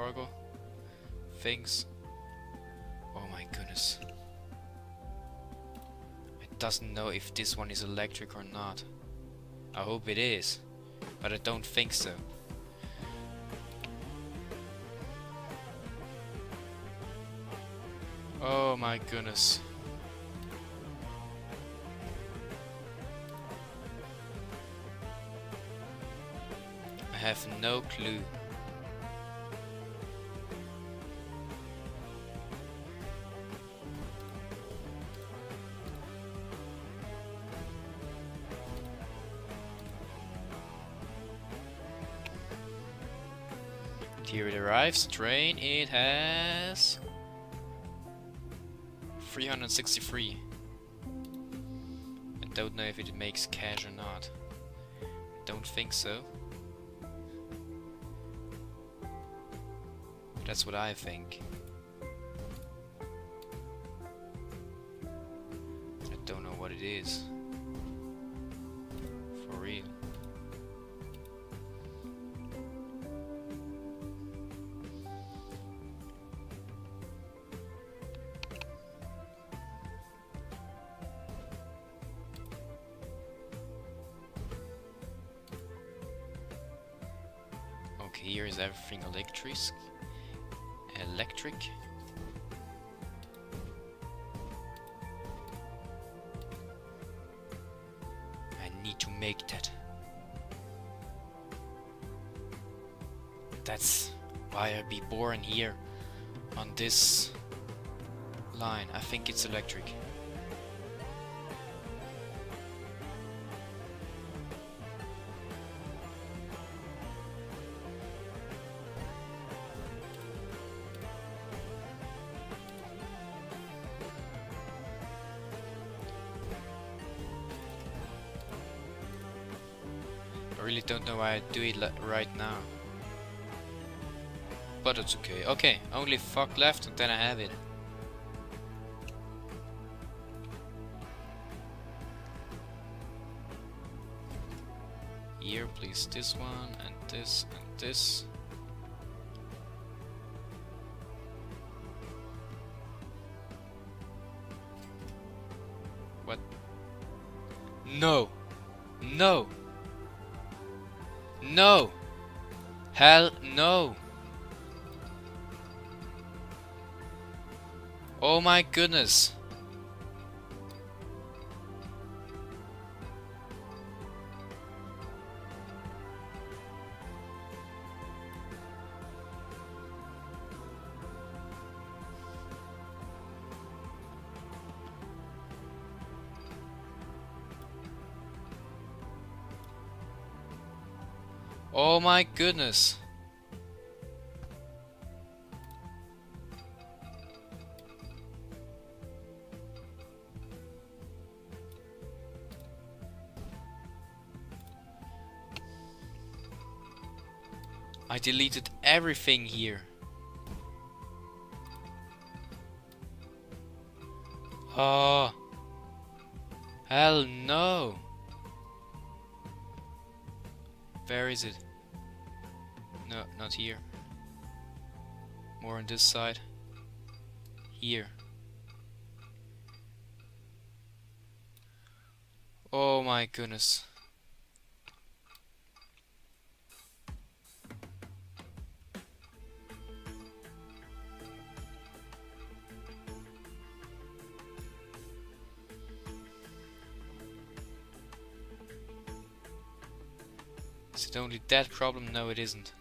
cargo things. Oh my goodness. It doesn't know if this one is electric or not. I hope it is, but I don't think so. Oh my goodness. I have no clue. Here it arrives, train, it has 363. I don't know if it makes cash or not. Don't think so. That's what I think. I don't know what it is. For real. Here is everything electric. I need to make that. That's why I'll be born here on this line. I think it's electric. I really don't know why I do it right now, but it's okay. Okay, only fuck left and then I have it. Here, please, this one and this and this. What? No! No! No! Hell no! Oh my goodness! Oh my goodness. I deleted everything here. Oh, hell no. Where is it? No, not here. More on this side. Here. Oh my goodness. Is it only that problem? No, it isn't.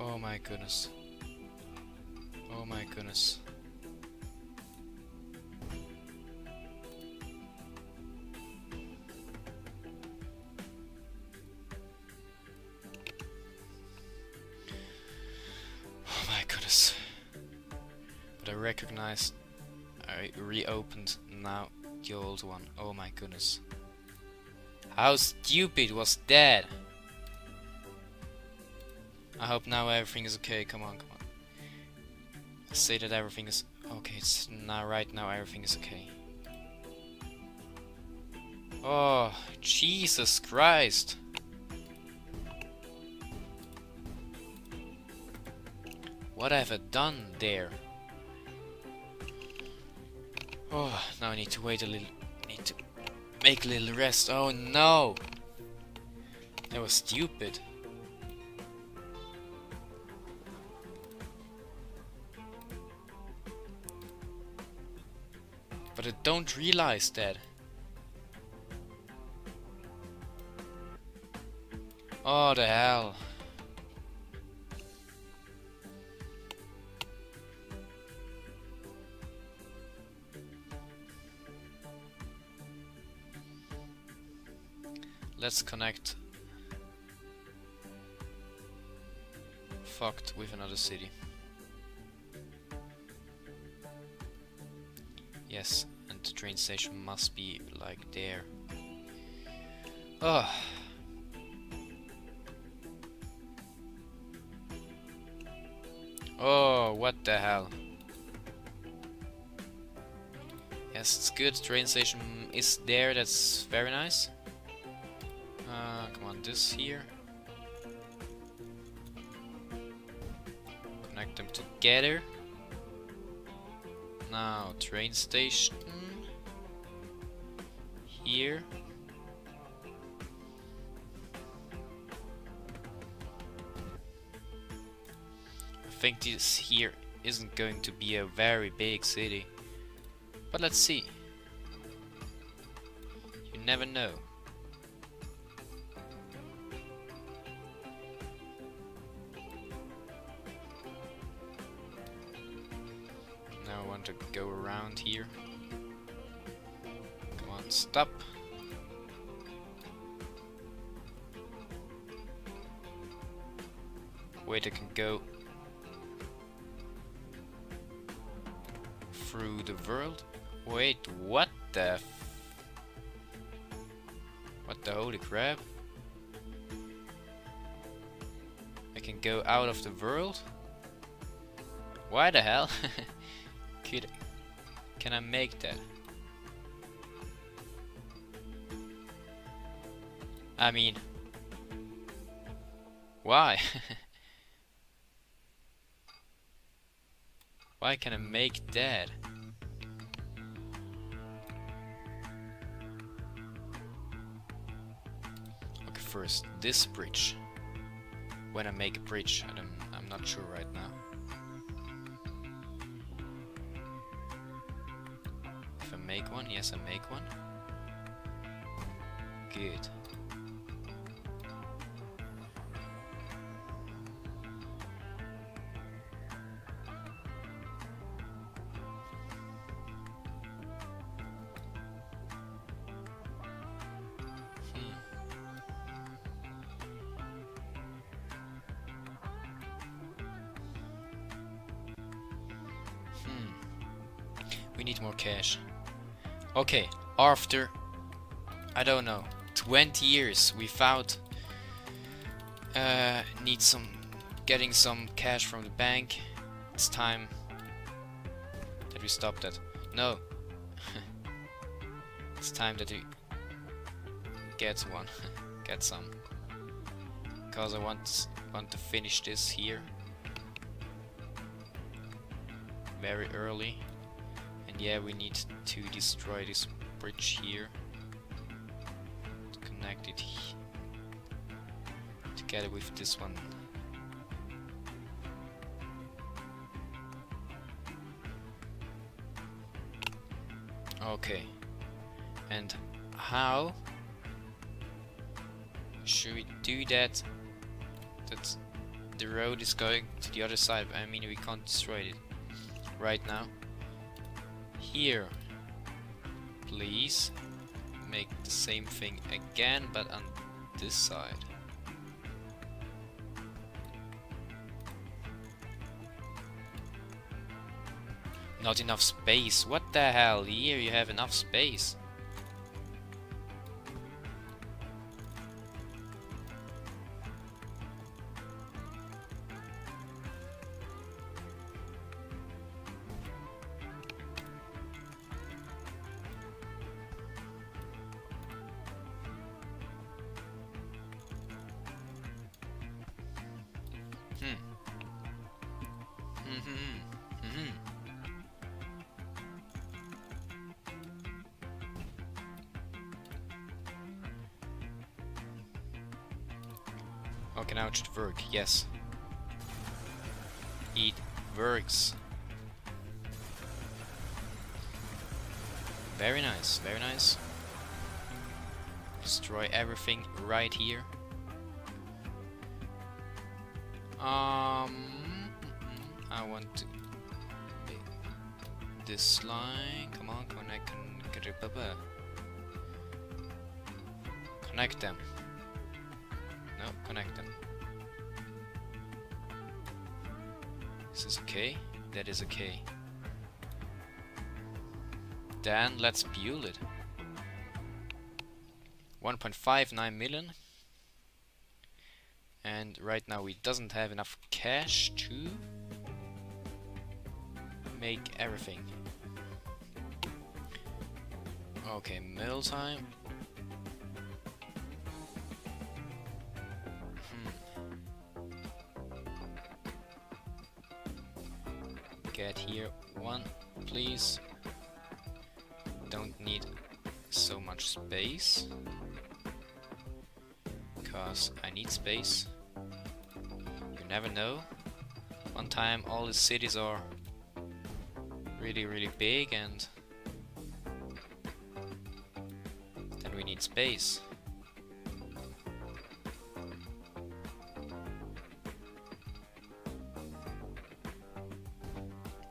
Oh my goodness. Oh my goodness. Oh my goodness. But I recognize I reopened now your old one. Oh my goodness. How stupid was that? I hope now everything is okay. Come on, come on. I say that everything is okay. It's not right now. Everything is okay. Oh, Jesus Christ. What have I done there? Oh, now I need to wait a little. Need to make a little rest. Oh no! That was stupid. But I don't realize that. Oh, the hell. Let's connect. Fucked with another city. Yes, and the train station must be like there. Oh. Oh, what the hell. Yes, it's good. Train station is there. That's very nice. Come on, this here. Connect them together. Now, train station. Here. I think this here isn't going to be a very big city. But let's see. You never know. To go around here. Come on, stop. Wait, I can go through the world. Wait, what the? What the holy crap? I can go out of the world? Why the hell? Can I make that? I mean, why? Why can I make that? Okay, first this bridge. When I make a bridge, I'm not sure right now. Make one? Yes, I make one. Good. We need more cash. Okay, after, I don't know, 20 years without getting some cash from the bank, it's time that we stop that. No, it's time that we get one, get some, because I want to finish this here very early. Yeah, we need to destroy this bridge here. Connect it together with this one. Okay. And how should we do that? That the road is going to the other side. I mean, we can't destroy it right now. Here, please make the same thing again, but on this side. Not enough space. What the hell? Here you have enough space. Okay, now it should work, yes. It works. Very nice, very nice. Destroy everything right here. I want to... this line, come on, connect them. No, connect them. This is okay. That is okay. Then let's build it. 1.59 million. And right now we doesn't have enough cash to make everything. Okay, Melsheim. Get here one, please. Don't need so much space, because I need space. You never know. One time all the cities are really, really big, and then we need space.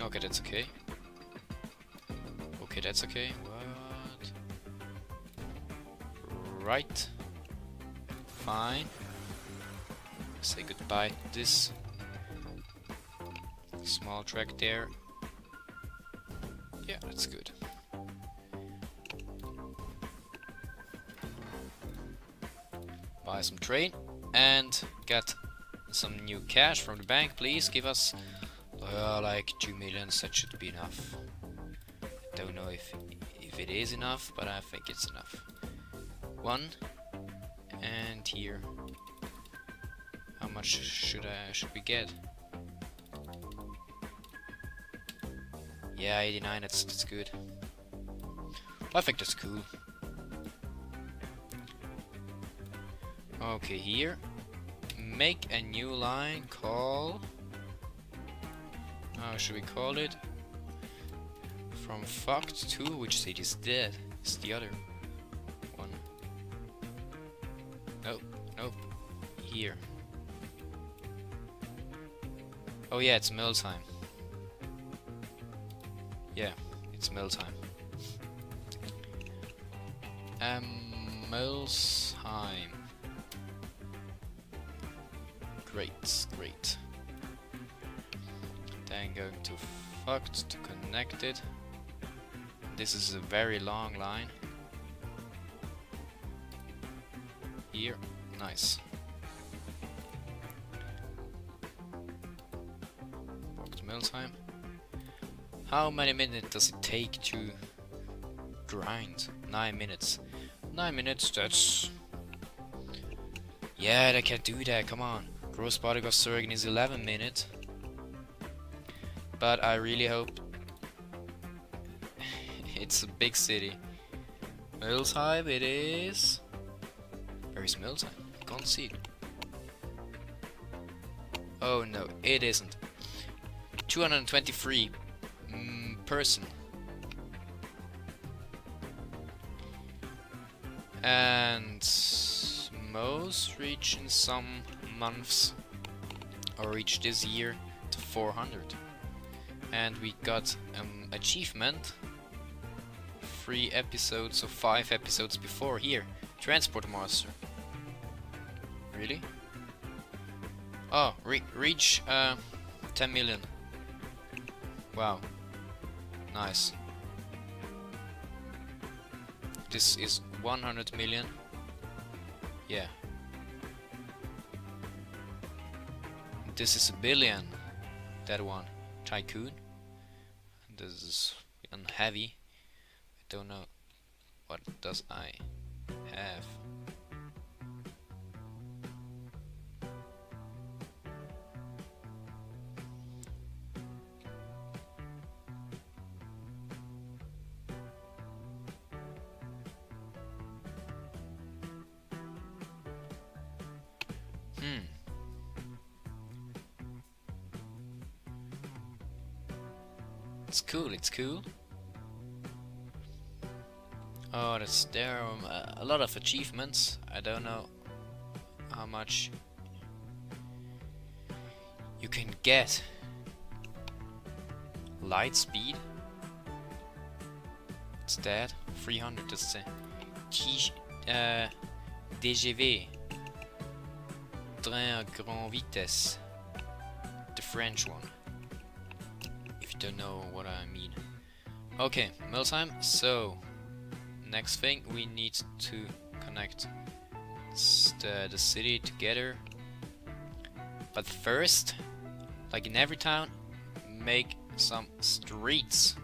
Okay, that's okay. Okay, that's okay. What? Right. Fine. Say goodbye to this small track there. Yeah, that's good. Buy some train and get some new cash from the bank, please. Give us like 2 million, that should be enough. Don't know if it is enough, but I think it's enough. One, and here. How much should we get? Yeah, 89. That's good. I think that's cool. Okay, here. Make a new line. Call. How should we call it? From fucked to which city is dead? It's the other one. Nope, nope. Here. Oh yeah, it's Melsheim. Yeah, it's Melsheim. Melsheim. Great, great. Then going to fucked to connect it. This is a very long line. Here, nice. Back to Melsheim. How many minutes does it take to grind? 9 minutes. 9 minutes, that's... yeah, they can do that, come on. Gross body of Sergen is 11 minutes. But I really hope it's a big city. Melsheim it is. Where is Melsheim? Can't see it. Oh no, it isn't. 223 person. And most reach in some months or reach this year to 400. And we got achievement 3 episodes or 5 episodes before. Here, transport master. Really? Oh, reach 10 million. Wow. Nice. This is 100 million. Yeah. This is a billion. That one. Tycoon. This is heavy. I don't know. What does I have? It's cool, it's cool. Oh, there are a lot of achievements. I don't know how much you can get. Light speed. It's that. 300 is the DGV. Train à grande vitesse. The French one. Don't know what I mean. Okay, Melsheim. So next thing, we need to connect the city together, but first, like in every town, make some streets.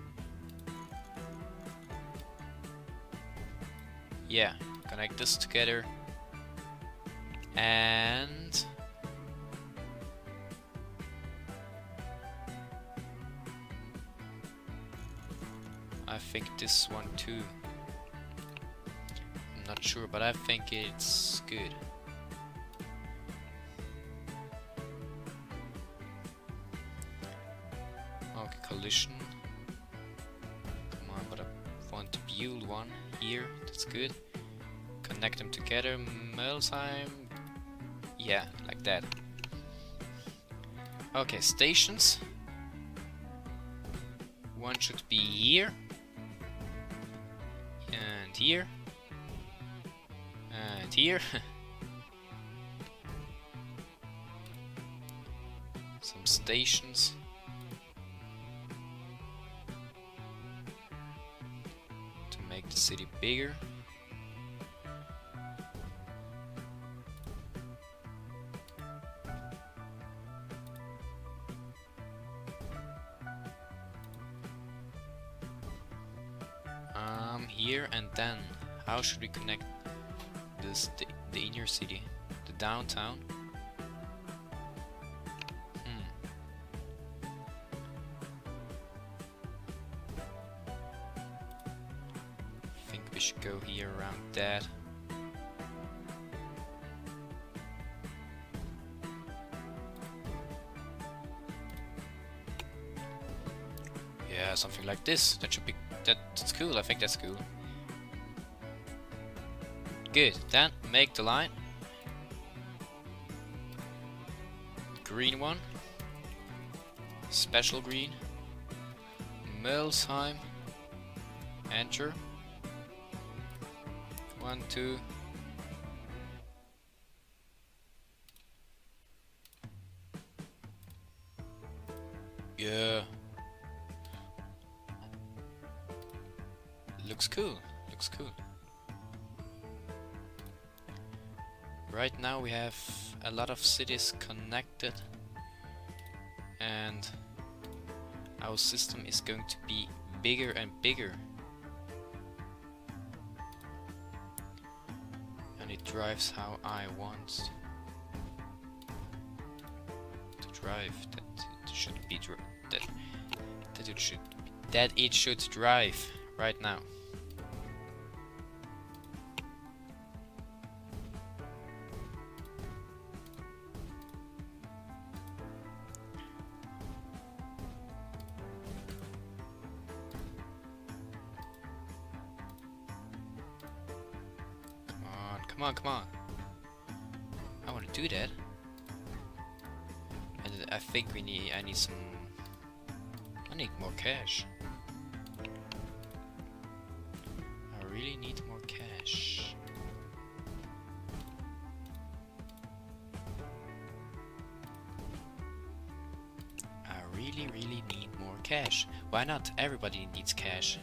Yeah, connect this together and I think this one too. I'm not sure, but I think it's good. Okay, collision. Come on, but I want to build one here. That's good. Connect them together. Melsheim. Yeah, like that. Okay, stations. One should be here. And here. And here. Some stations. To make the city bigger. Here and then. How should we connect this the inner city, the downtown? I think we should go here around that. Yeah, something like this. That should be. That's cool. I think that's cool. Good. Then make the line. Green one. Special green. Melsheim. Enter. 1, 2. Yeah. Looks cool, looks cool. Right now we have a lot of cities connected and our system is going to be bigger and bigger. And it drives how I want to drive. That it should drive right now. Come on. I want to do that. And I think I need more cash. I really need more cash. I really need more cash. cash. Why not? Everybody needs cash.